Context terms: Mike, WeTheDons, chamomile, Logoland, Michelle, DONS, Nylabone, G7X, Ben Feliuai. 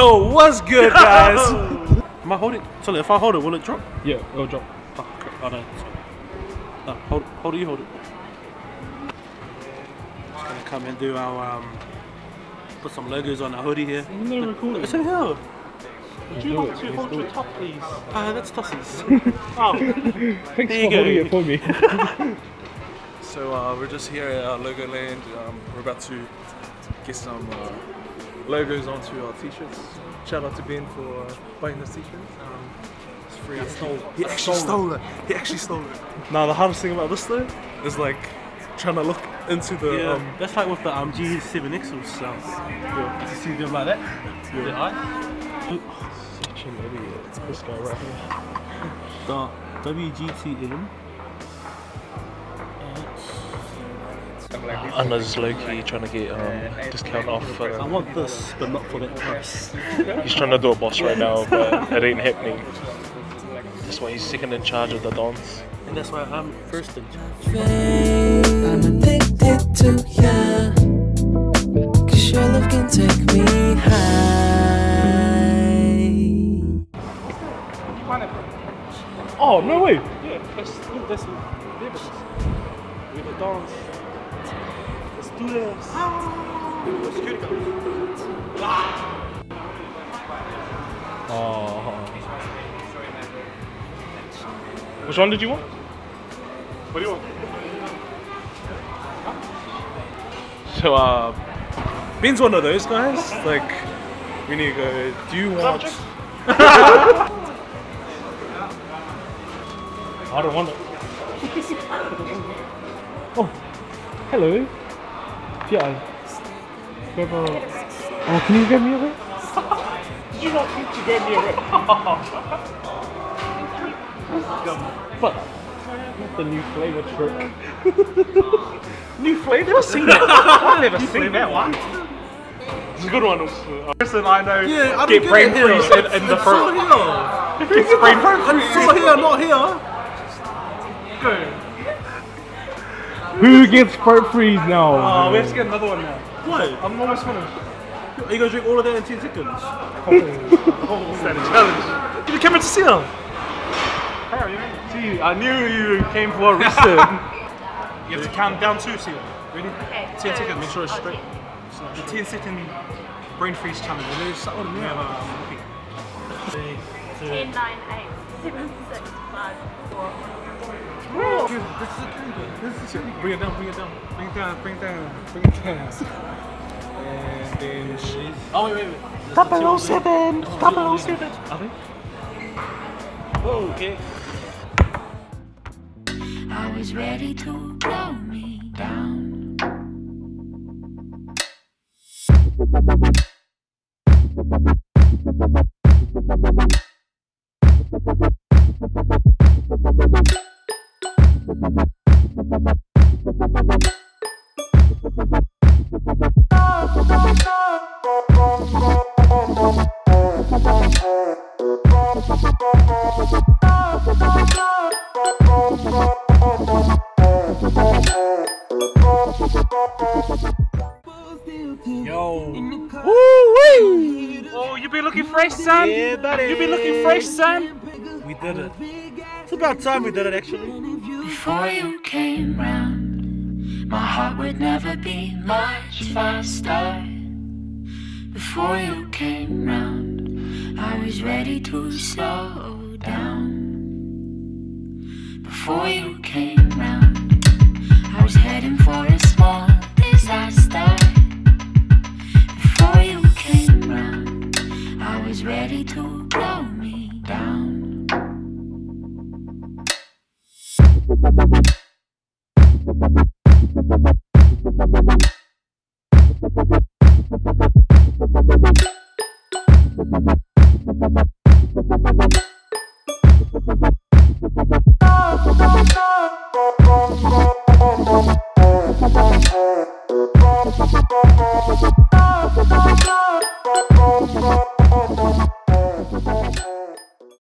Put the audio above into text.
Yo, what's good, guys? Am I holding? So if I hold it, will it drop? Yeah, it'll drop. Oh, okay. Oh, no. No, hold it, you hold it. Just gonna come and do our, put some logos on our hoodie here. Isn't it recording? It's in here. Would you like to hold your top, please? That's Tussie's. Oh, thanks for holding it for me. So we're just here at Logoland. We're about to get some logos onto our t-shirts. Shout out to Ben for buying this t-shirt. It's free. He actually stole it. Now the hardest thing about this though is like trying to look into the. Yeah, that's like with the G7X sounds. Yeah. You see them like that? Yeah. The eye. Such an idiot. It's this guy right here. The WGTM. I know this low-key trying to get discount off. I want this, but not for that price. He's trying to do a boss right now, but it ain't happening. That's why he's second in charge of the Dons. And that's why I'm first in charge. I'm addicted to you, 'cause your love can take me high. Oh, no way! Yeah, that's WeTheDons. Let's do this. Oh. Which one did you want? What do you want? So, Ben's one of those guys. Like, we need to go, do you want... I don't want it. Oh, hello. Yeah. Grab a... Oh, can you grab me a rip? Did you not think to grab me a rip? But not the new flavour trick. New flavour? I've seen that. I've never seen that one. It's a good one. A person I know get brain freeze in the throat. It's brain freeze. I'm still here, not here. Who gets part freeze now? We have to get another one now. What? I'm almost finished. Are you gonna drink all of that in 10 seconds? Oh, that's a challenge. Get the camera to see him. See, I knew you came for a reason. You have to count down two, see. Ready? Okay. 10 seconds. Make sure it's straight. Okay. The 10-second brain freeze challenge. We have a 10, 9, 8, 7, 6, 5, 4. Whoa. Dude, this is Bring it down. And then she's... Oh, wait. 007! 007! Are they? Whoa, okay. I was ready to blow me down. Fresh, son. Yeah, buddy. You been looking fresh, son. We did it. It's about time we did it, actually. Before you came round, my heart would never be much faster. Before you came round, I was ready to slow down. Before you came round, I was heading for a small disaster. Before you came round, I was ready to blow me down.